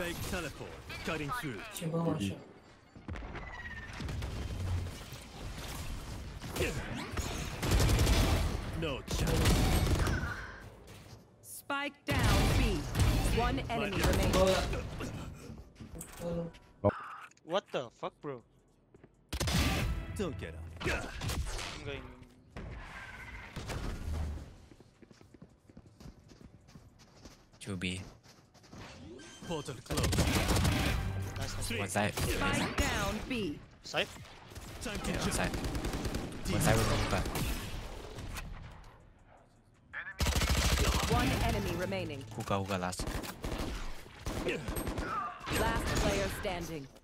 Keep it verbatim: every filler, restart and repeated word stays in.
Fake teleport cutting through. Mm-hmm. No chance. Spike down B. One enemy remaining. Oh. Oh. What the fuck, bro? Don't get up. I'm going. To B. Portal closed. Nice, nice. One side. Spike down B. Side? Time to yeah, one side. One side with one back. One enemy remaining. Hookah, hookah, last. Last player standing.